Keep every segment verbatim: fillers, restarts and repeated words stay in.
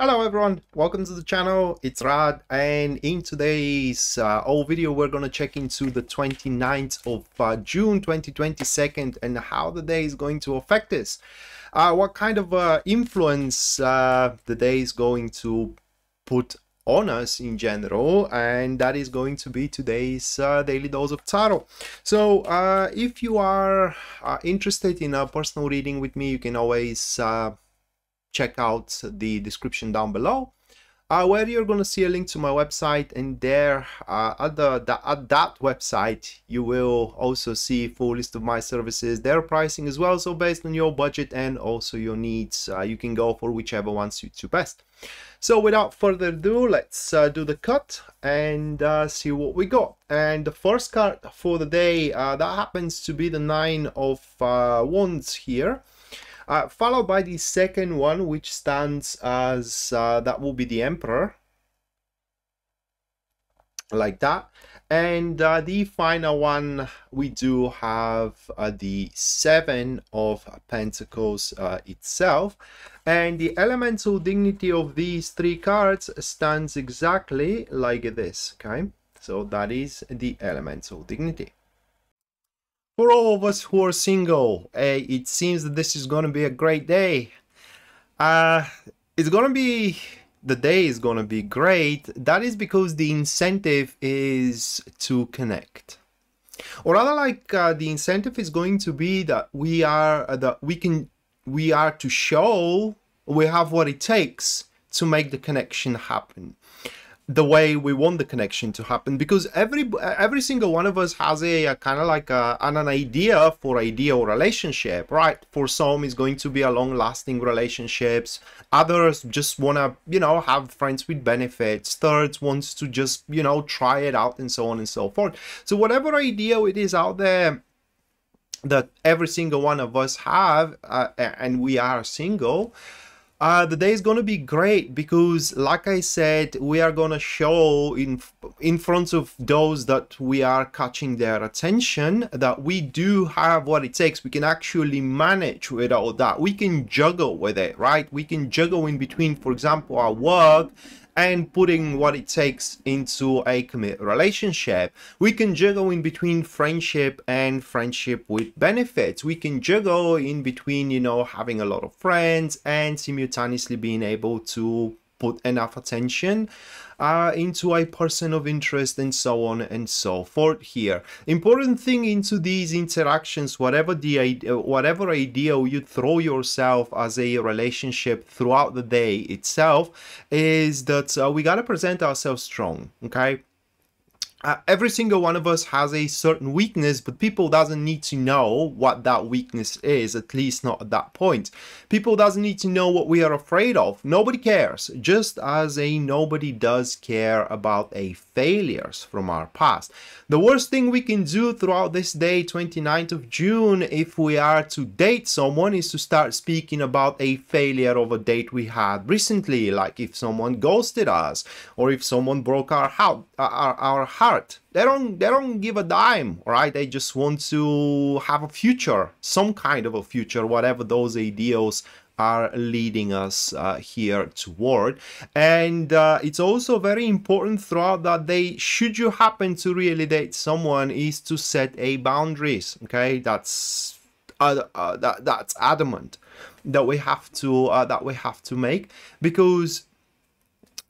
Hello everyone, welcome to the channel. It's Rad, and in today's uh, old video we're gonna check into the twenty-ninth of uh, June twenty twenty-two and how the day is going to affect us, uh, what kind of uh, influence uh, the day is going to put on us in general, and that is going to be today's uh, daily dose of tarot. So uh, if you are uh, interested in a personal reading with me, you can always uh, check out the description down below, uh, where you're going to see a link to my website, and there uh, at, the, the, at that website you will also see a full list of my services, their pricing as well, so based on your budget and also your needs, uh, you can go for whichever one suits you best. So without further ado, let's uh, do the cut and uh, see what we got. And the first card for the day, uh, that happens to be the Nine of uh, Wands here. Uh, followed by the second one, which stands as uh, that will be the Emperor, like that, and uh, the final one we do have uh, the Seven of Pentacles uh, itself, and the elemental dignity of these three cards stands exactly like this. Okay, so that is the elemental dignity. For all of us who are single, eh, it seems that this is going to be a great day. Uh, it's going to be, the day is going to be great. That is because the incentive is to connect. Or rather, like uh, the incentive is going to be that we are, uh, that we can, we are to show we have what it takes to make the connection happen. The way we want the connection to happen, because every every single one of us has a, a kind of like a, an idea for ideal relationship, right? For some, it's going to be a long-lasting relationships. Others just want to, you know, have friends with benefits. Thirds wants to just, you know, try it out and so on and so forth. So whatever idea it is out there that every single one of us have, uh, and we are single, Uh, the day is going to be great because, like I said, we are going to show in in front of those that we are catching their attention that we do have what it takes. We can actually manage with all that. We can juggle with it, right? We can juggle in between, for example, our work and putting what it takes into a commit relationship. We can juggle in between friendship and friendship with benefits. We can juggle in between, you know, having a lot of friends and simultaneously being able to put enough attention uh, into a person of interest and so on and so forth here. Important thing into these interactions, whatever the whatever idea you throw yourself as a relationship throughout the day itself, is that uh, we gotta present ourselves strong, okay? Uh, every single one of us has a certain weakness, but people doesn't need to know what that weakness is, at least not at that point. People doesn't need to know what we are afraid of. Nobody cares, just as a nobody does care about a failures from our past. The worst thing we can do throughout this day, twenty-ninth of June, if we are to date someone, is to start speaking about a failure of a date we had recently, like if someone ghosted us, or if someone broke our heart, our, our heart. They don't they don't give a dime, right? They just want to have a future, some kind of a future, whatever those ideals are leading us uh, here toward. And uh, it's also very important throughout that day, should you happen to really date someone, is to set a boundaries, okay? That's uh, uh, that, that's adamant that we have to uh, that we have to make, because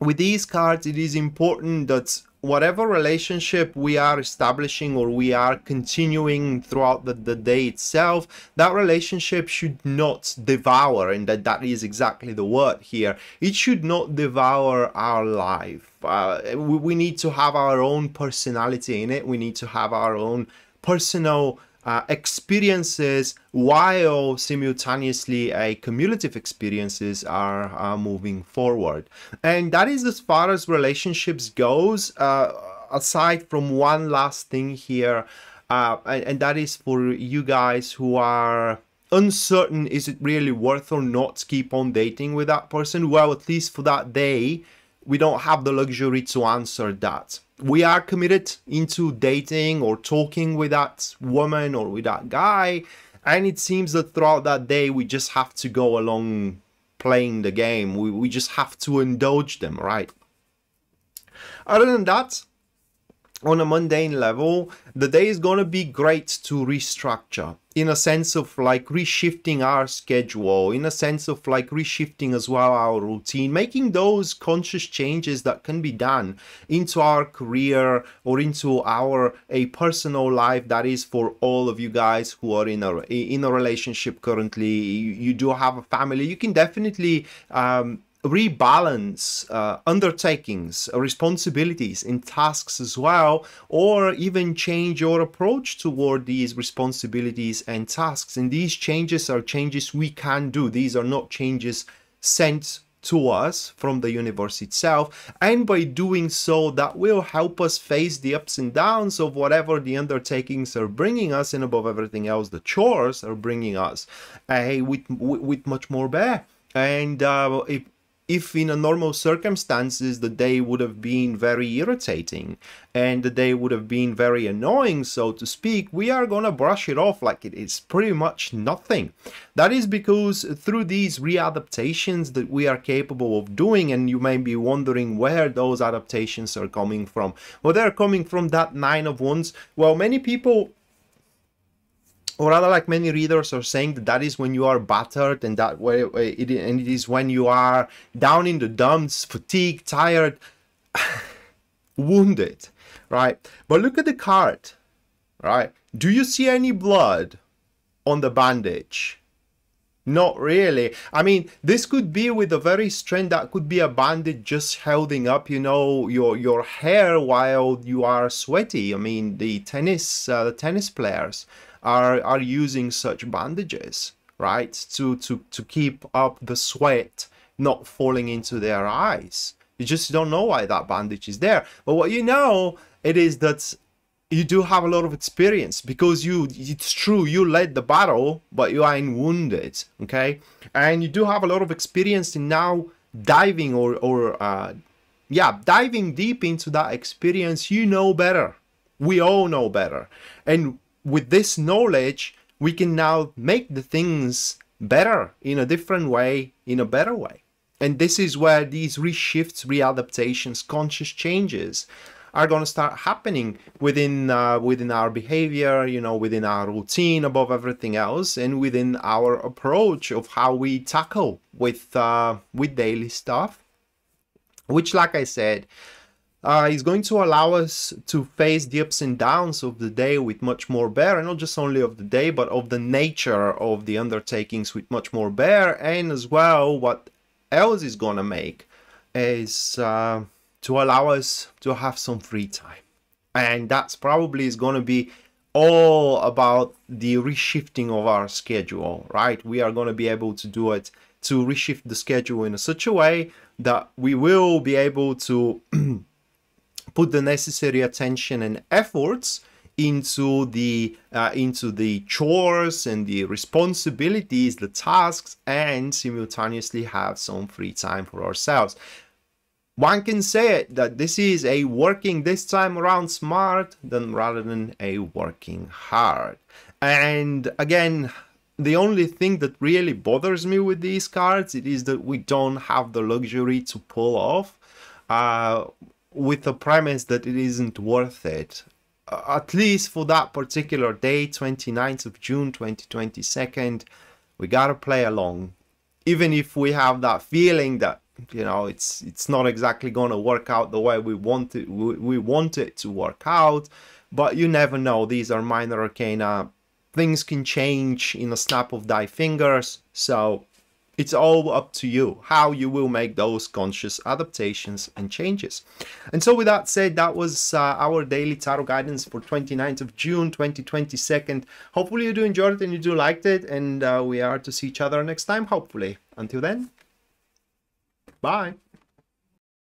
with these cards it is important that whatever relationship we are establishing or we are continuing throughout the, the day itself, that relationship should not devour, and that, that is exactly the word here. It should not devour our life. Uh, we, we need to have our own personality in it. We need to have our own personal Uh, experiences, while simultaneously a cumulative experiences are uh, moving forward. And that is as far as relationships goes, uh, aside from one last thing here, uh, and, and that is for you guys who are uncertain, is it really worth or not keep on dating with that person? Well, at least for that day, we don't have the luxury to answer that. We are committed into dating or talking with that woman or with that guy, and it seems that throughout that day we just have to go along playing the game. We, we just have to indulge them, right? Other than that, on a mundane level, the day is going to be great to restructure, in a sense of like reshifting our schedule, in a sense of like reshifting as well our routine, making those conscious changes that can be done into our career or into our a personal life. That is for all of you guys who are in a in a relationship currently, you, you do have a family, you can definitely um rebalance uh, undertakings, responsibilities and tasks as well, or even change your approach toward these responsibilities and tasks. And these changes are changes we can do. These are not changes sent to us from the universe itself, and by doing so, that will help us face the ups and downs of whatever the undertakings are bringing us, and above everything else, the chores are bringing us uh, with, with much more bear. And uh, if If in a normal circumstances, the day would have been very irritating and the day would have been very annoying, so to speak, we are gonna brush it off like it is pretty much nothing. That is because through these readaptations that we are capable of doing, and you may be wondering where those adaptations are coming from. Well, they're coming from that Nine of Wands. Well, many people, or rather, like many readers are saying, that that is when you are battered, and that way it, and it is when you are down in the dumps, fatigued, tired, wounded, right? But look at the card, right? Do you see any blood on the bandage? Not really. I mean, this could be with a very strand, that could be a bandage just holding up, you know, your your hair while you are sweaty. I mean, the tennis uh, the tennis players are are using such bandages, right, to to to keep up the sweat not falling into their eyes. You just don't know why that bandage is there, but what you know it is that you do have a lot of experience, because you, it's true, you led the battle, but you are wounded, okay? And you do have a lot of experience in now diving or or uh yeah diving deep into that experience. You know better, we all know better, and with this knowledge, we can now make the things better in a different way, in a better way. And this is where these reshifts, readaptations, conscious changes are going to start happening within uh, within our behavior, you know, within our routine, above everything else, and within our approach of how we tackle with uh, with daily stuff, which, like I said, Uh, is going to allow us to face the ups and downs of the day with much more bear, and not just only of the day, but of the nature of the undertakings with much more bear. And as well, what else is gonna make is uh, to allow us to have some free time, and that's probably is gonna be all about the reshifting of our schedule, right? We are gonna be able to do it, to reshift the schedule in such a way that we will be able to put the necessary attention and efforts into the uh, into the chores and the responsibilities, the tasks, and simultaneously have some free time for ourselves. One can say it, that this is a working this time around smart than rather than a working hard. And again, the only thing that really bothers me with these cards, it is that we don't have the luxury to pull off uh, with the premise that it isn't worth it, at least for that particular day, twenty-ninth of June twenty twenty-two. We gotta play along, even if we have that feeling that, you know, it's it's not exactly gonna work out the way we want it we, we want it to work out. But you never know, these are minor arcana, things can change in a snap of thy fingers, so it's all up to you how you will make those conscious adaptations and changes. And so with that said, that was uh, our daily tarot guidance for twenty-ninth of June twenty twenty-two. Hopefully you do enjoy it and you do liked it, and uh, we are to see each other next time, hopefully. Until then, bye.